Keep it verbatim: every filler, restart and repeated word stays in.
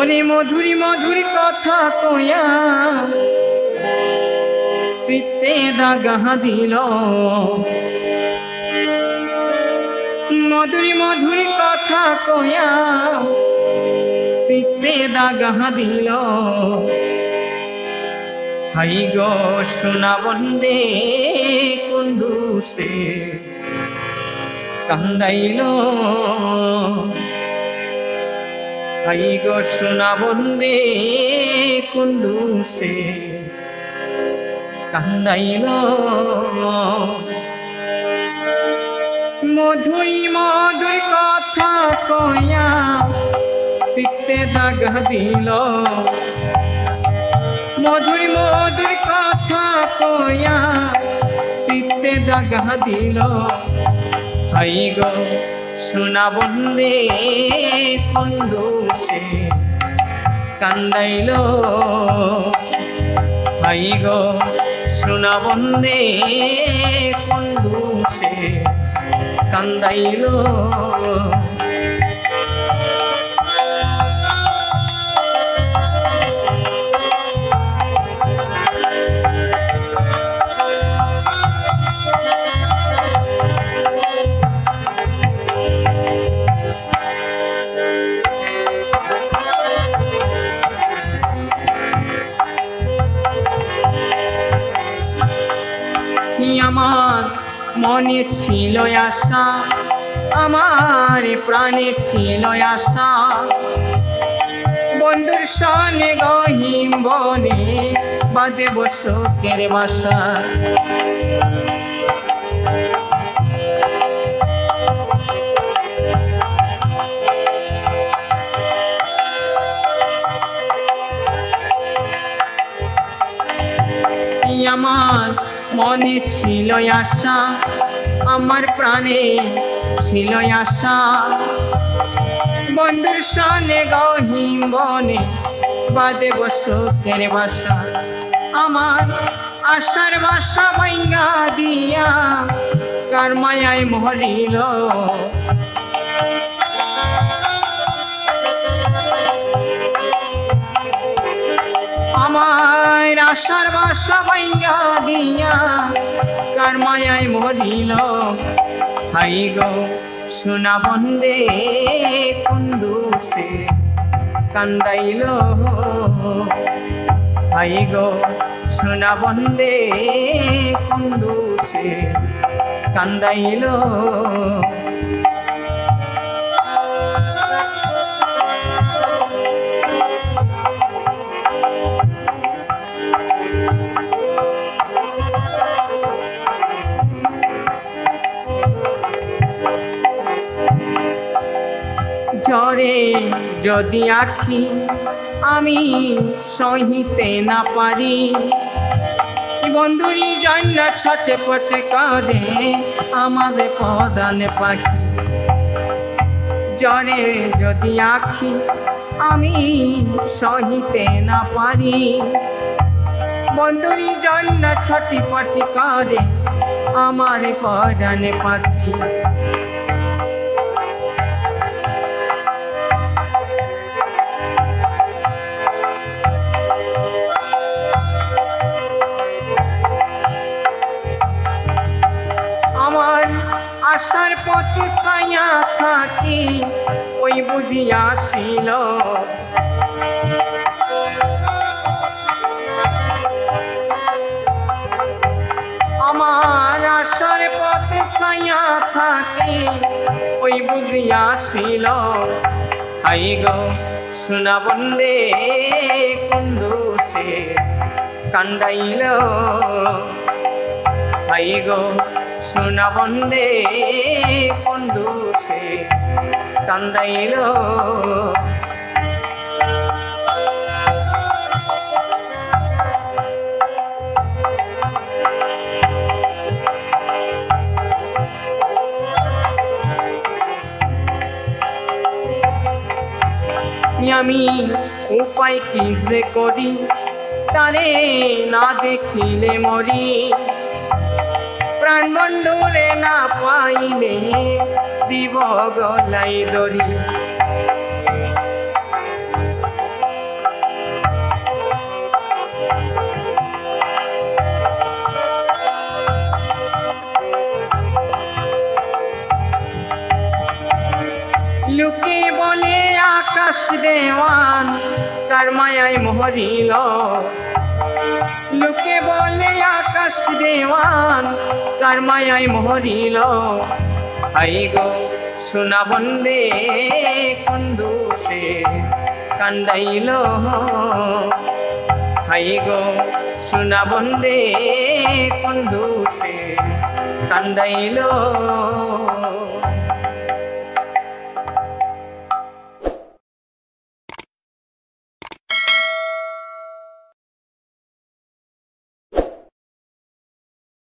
ওরে মধুরি মধুরি কথা কয়া শীতে দাগা দিল মধুরি মধুরি কথা কয়া শীতে দাগা দিল হাই গো সোনা বন্দে কুন্ডুসে কান্দাইলো হাই গো সোনা বন্দে কুন্ডুসে কান্দাইলো মধুরি মধুর কথা কয়া শীতে দাগা দিল মধুর মধুর কথা কয়া শীতে দাগা দিল হাই গো সোনা বন্দে কোন দোষে কান্দাইল হাই গো সোনা বন্দে কোন দোষে কান্দাইল। আমার মনে ছিল আশা আমার প্রাণে ছিল আশা বন্ধুর সনে গহীন বনে বাঁধে বসকের বাসা আমার মনে ছিল আশা আমার প্রাণে ছিল আশা বন্ধুর সনে গহীন বনে বাঁধে বসকের বাসা আমার আশার বাসা ভাঙা দিয়া কার মায়ায় মরিল আমার আশার বাসা ভাঙা দিয়া কার মায়ায় মরিল হাই গো সোনা বন্দে কুন্ডুসে কান্দাইল হাই গো সোনা বন্দে কুন্ডুসে কান্দাইল। ঝরে যদি আঁখি আমি সহিতে না পারি বন্ধুরি জন্য ছটে পটে কাঁদে আমাদের পদানে পাখি ঝরে যদি আঁখি আমি সহিতে না পারি বন্ধুরি জন্য ছটে পটে কাঁদে আমার পদানে পাখি আশার পথে ছায়া থাকি ওই বুঝি আসিল আমার আশার পথে ছায়া থাকি ওই বুঝি আসিল হাই গো সোনা বন্দে কুন্ডুসে কান্দাইল হাই গো সোনা বন্দে কুন্ডুসে কান্দাইল। আমি উপায় কি যে করি তারে না দেখিলে মরি প্রাণ বন্ধুরে না পাইলে দিব গলাই দড়ি লুকে বলে আকাশ দেওয়ান তার মায়ায় মোহরিল, লুকে বলে আকাশ দেওয়ান তার মায়ায় মোহরিল। হাই গো সোনা বন্দে কোন দোষে কান্দাইল, হাই গো সোনা বন্দে কোন দোষে কান্দাইল।